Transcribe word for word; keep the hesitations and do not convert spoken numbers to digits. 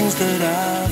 things that I